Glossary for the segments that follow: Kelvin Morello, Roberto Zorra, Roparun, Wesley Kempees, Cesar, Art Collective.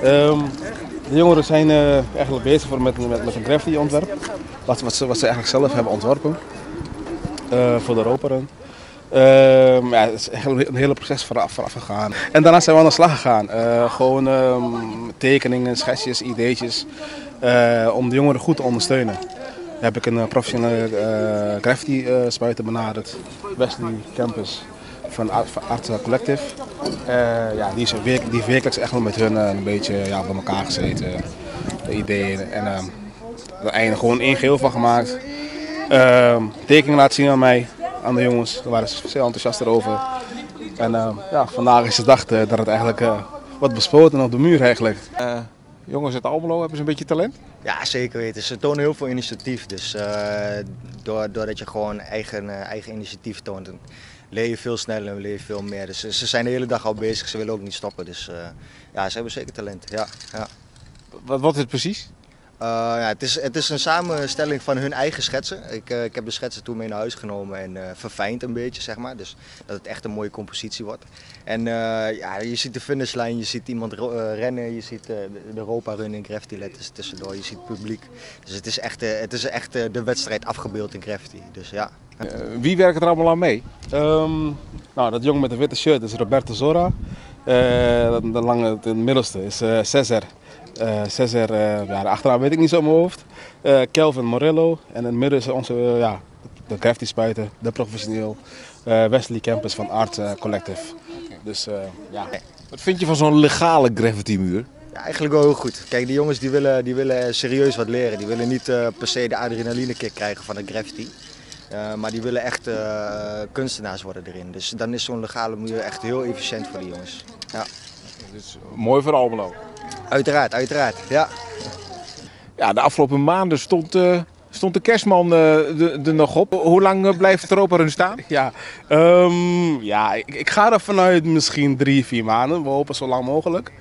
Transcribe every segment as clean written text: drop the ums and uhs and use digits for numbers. De jongeren zijn eigenlijk bezig met een graffiti-ontwerp, wat ze eigenlijk zelf hebben ontworpen voor de Roparun. Ja, het is eigenlijk een hele proces vooraf gegaan. En daarna zijn we aan de slag gegaan. Gewoon tekeningen, schetsjes, ideetjes, om de jongeren goed te ondersteunen. Daar heb ik een professionele graffiti-spuiter benaderd, Wesley Kempees van Art Collective. Ja, die heeft werkelijk echt wel met hun een beetje bij elkaar gezeten, de ideeën. En er einde gewoon één geheel van gemaakt. Tekeningen laten zien aan mij, aan de jongens. Daar waren ze zeer enthousiast over. En ja, vandaag is de dag dat het eigenlijk wat bespoten op de muur eigenlijk. Jongens uit Almelo, hebben ze een beetje talent? Ja, zeker weten. Ze tonen heel veel initiatief. Dus doordat je gewoon eigen initiatief toont, leer je veel sneller en leer je veel meer. Dus ze zijn de hele dag al bezig, ze willen ook niet stoppen. Dus ja, ze hebben zeker talent. Ja, ja. Wat is het precies? Ja, het is een samenstelling van hun eigen schetsen. Ik heb de schetsen toen mee naar huis genomen en verfijnd een beetje, zeg maar. Dus dat het echt een mooie compositie wordt. En ja, je ziet de finishlijn, je ziet iemand rennen, je ziet de Roparun in graffiti letters tussendoor, je ziet het publiek. Dus het is echt de wedstrijd afgebeeld in graffiti. Dus, ja. Wie werkt er allemaal aan mee? Nou, dat jongen met de witte shirt is Roberto Zorra. De middelste is Cesar. Cesar, ja, de achternaam weet ik niet zo in mijn hoofd. Kelvin Morello. En in het midden is onze, de graffiti spuiter, de professioneel. Wesley Kempees van Art Collective. Dus, ja. Wat vind je van zo'n legale graffiti muur? Ja, eigenlijk wel heel goed. Kijk, die jongens die willen serieus wat leren. Die willen niet per se de adrenaline kick krijgen van de graffiti. Maar die willen echt kunstenaars worden erin. Dus dan is zo'n legale muur echt heel efficiënt voor die jongens. Ja. Dus mooi voor Almelo. Uiteraard, uiteraard. Ja. Ja, de afgelopen maanden stond de kerstman er nog op. Hoe lang blijft de Roparun staan? Ja, ja, ik ga er vanuit misschien 3-4 maanden. We hopen zo lang mogelijk.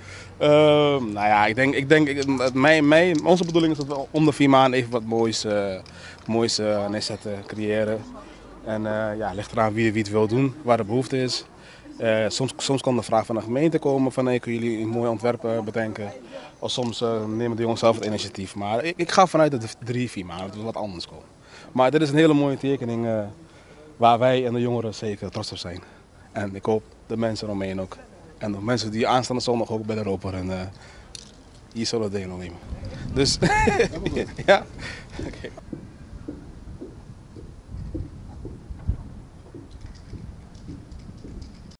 Nou ja, onze bedoeling is dat we om de 4 maanden even wat moois neerzetten, creëren. En ja, ligt eraan wie het wil doen, waar de behoefte is. Soms kan de vraag van de gemeente komen van hey, kunnen jullie een mooi ontwerp bedenken? Of soms nemen de jongens zelf het initiatief. Maar ik ga vanuit dat het 3-4 maanden dat wat anders komt. Maar dit is een hele mooie tekening waar wij en de jongeren zeker trots op zijn. En ik hoop de mensen omheen ook. En de mensen die aanstaande zondag ook bij de Roparun hier zullen deelnemen. Dus ja, oké. Okay.